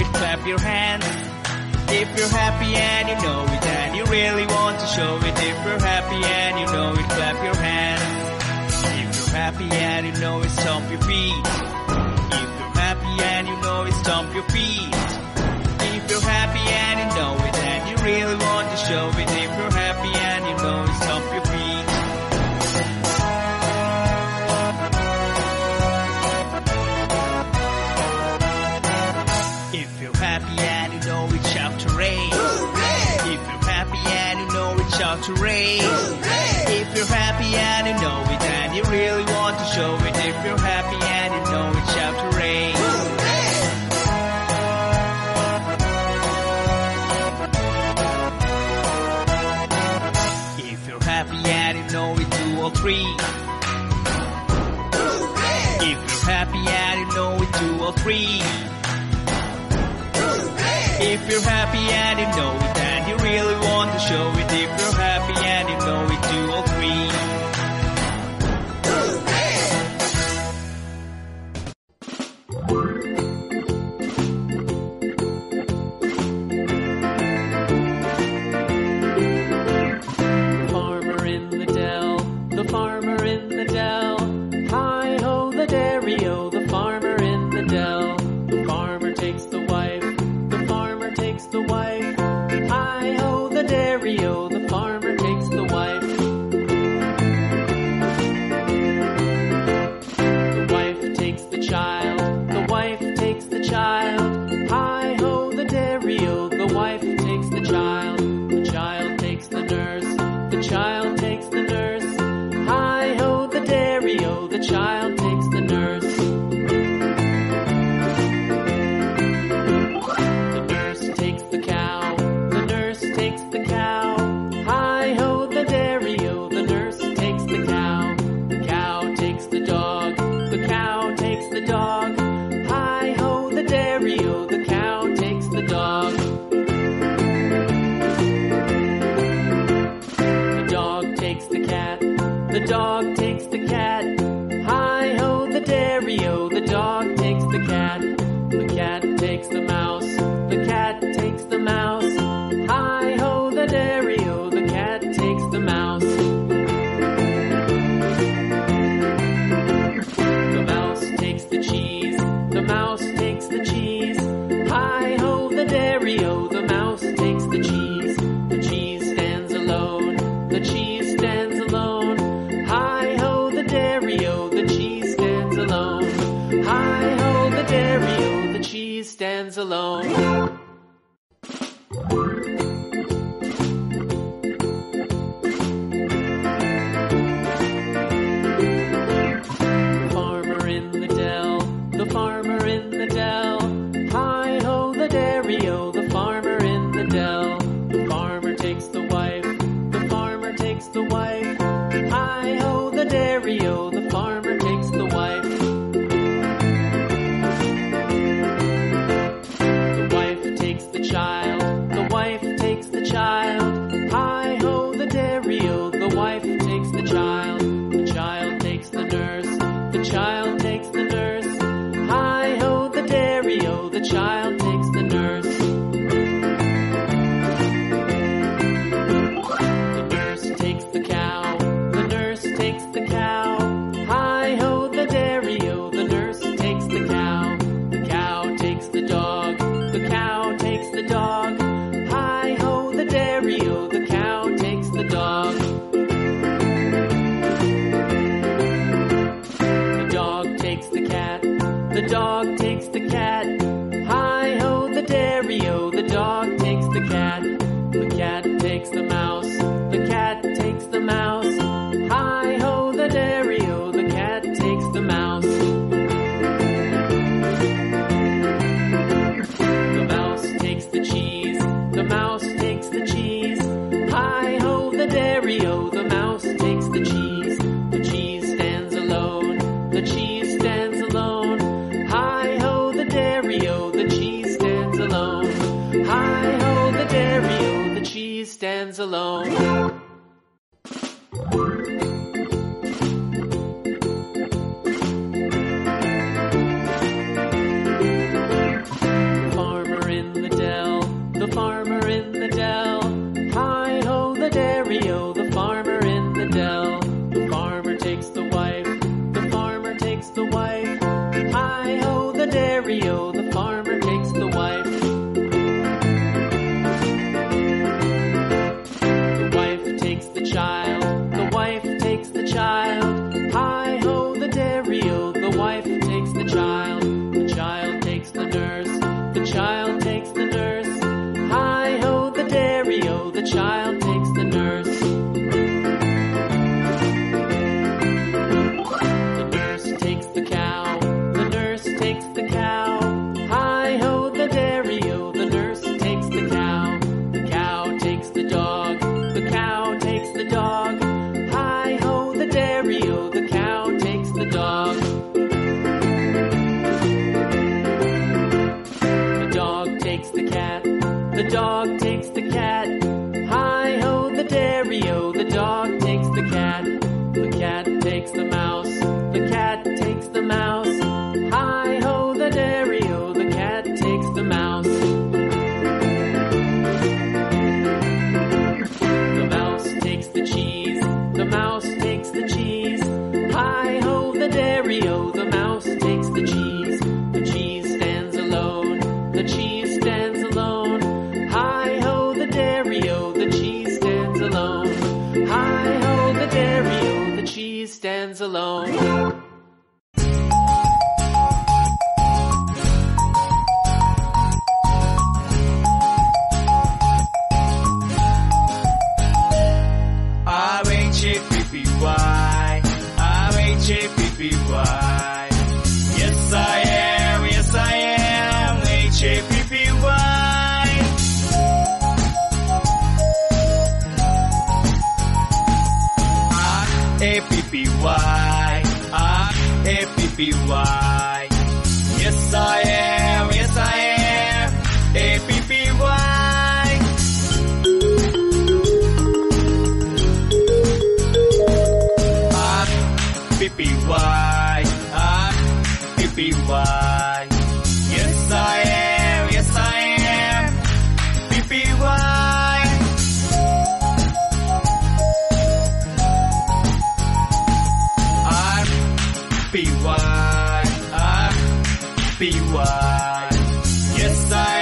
it, clap your hands. If you're happy and you know it, and you really want to show it. If you're happy and you know it, clap your hands. If you're happy and you know it, stomp your feet. If you're happy and you know it, stomp your feet. If you're happy and you know it, and you really want to show it. If you're happy and you know it, stomp your feet. If you're happy and you know it, shout to rain. Hooray! If you're happy and you know it, shout to rain. Hooray! If you're happy and you know it, and you really want to show it. If you're happy and you know it, shout to rain. Hooray! If you're happy and you know it, two or three. Hooray! If you're happy and you know it, two or three. If you're happy and you know it, and you really want to show it. If you're happy and you know it, do all three. The farmer in the dell, the farmer in the dell. Hi-ho the dairy-o, the farmer in the dell. The farmer takes the wife, the wife. Hi-ho the dairy-o, the farmer takes the wife. The wife takes the child, the wife takes the child. Hi-ho the dairy-o, the wife takes the child. The child takes the nurse, the child takes the nurse. Hi-ho the dairy-o, the child takes the nurse. The dog takes the cat. Hi-ho the dairy-o, the dog takes the cat. The cat takes the mouse, the cat takes the mouse. Hi-ho the dairy-o, the cat takes the mouse. The mouse takes the cheese, the mouse takes the cheese. Hi-ho the dairy-o, the mouse takes the cheese. The cheese stands alone, the cheese stands alone. Hi-ho the dairy-o, the cheese stands alone. Hi-ho the dairy-o, the cheese stands alone. The farmer in the dell, the farmer in the dell. Hi-ho the dairy-o, the farmer in the dell. The farmer takes the wife, the farmer takes the wife. Hi-ho the dairy-o, the farmer takes the wife. The wife takes the child, the wife takes the child. Hi-ho the dairy-o, the wife takes the child. The child takes the nurse, the child takes the nurse. Hi-ho the dairy-o, the child takes the nurse. The nurse takes the cow, takes the cow. Hi-ho the dairy-o, the nurse takes the cow. The cow takes the dog, the cow takes the dog. Hi-ho the dairy-o, the cow takes the dog. The dog takes the cat, the dog takes the cat. Hi-ho the dairy-o, the dog takes the cat. The cat takes the mouse, the cat takes the mouse. Hi-ho the dairy-o, the cat takes the mouse. The mouse takes the cheese, the mouse takes the cheese. Hi-ho the dairy-o, the mouse takes the cheese. The cheese stands alone, the cheese stands alone. Hi-ho the dairy-o, the cheese stands alone. Hi-ho the dairy-o, the cheese stands alone. The scenario, the farmer takes the wife. The wife takes the child, the wife takes the child. Hi-ho, the dairy-o, the wife takes the child takes the nurse, the child takes the nurse. Hi-ho, the dairy-o, the child takes the nurse. The nurse takes the cow, the nurse takes the cow. Hi-ho, the dairy-o, the nurse takes the cow. The cow takes the dog, the cow takes the dog. Hi-ho, the dairy-o, the cow takes the dog. The dog takes the cat, the dog takes the cat. Hi-ho, the dairy-o, the dog takes the cat. The cat takes the mouse, the cat takes the mouse. Hi-ho, the dairy-o, the cat takes the mouse. The mouse takes the cheese, the mouse takes the cheese. Hi-ho, the dairy-o, the mouse takes the cheese. The cheese stands alone, the cheese stands alone. Hi-ho, the dairy-o, the cheese stands alone. Hi-ho, the dairy-o, the cheese stands alone. H-A-P-P-Y. Yes I am, H-A-P-P-Y. A-P-P-Y, A-P-P-Y. Yes I am, yes I am, A-P-P-Y. P-P-Y, P-P-Y. Yes I am, yes I am, P-P-Y. P-P-Y, P-P-Y. Yes I am.